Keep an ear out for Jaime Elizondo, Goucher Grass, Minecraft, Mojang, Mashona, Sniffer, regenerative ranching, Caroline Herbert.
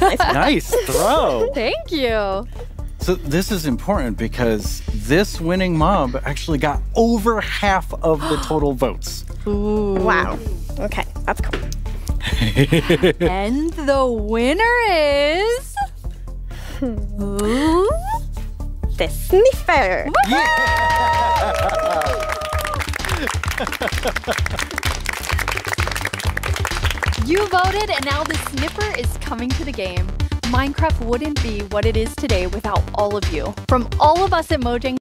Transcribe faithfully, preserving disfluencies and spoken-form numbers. Nice throw. Thank you. So this is important because this winning mob actually got over half of the total votes. Ooh. Wow. Okay, that's cool. And the winner is... Ooh. The Sniffer. Yeah. You voted and now the Sniffer is coming to the game. Minecraft wouldn't be what it is today without all of you. From all of us at Mojang,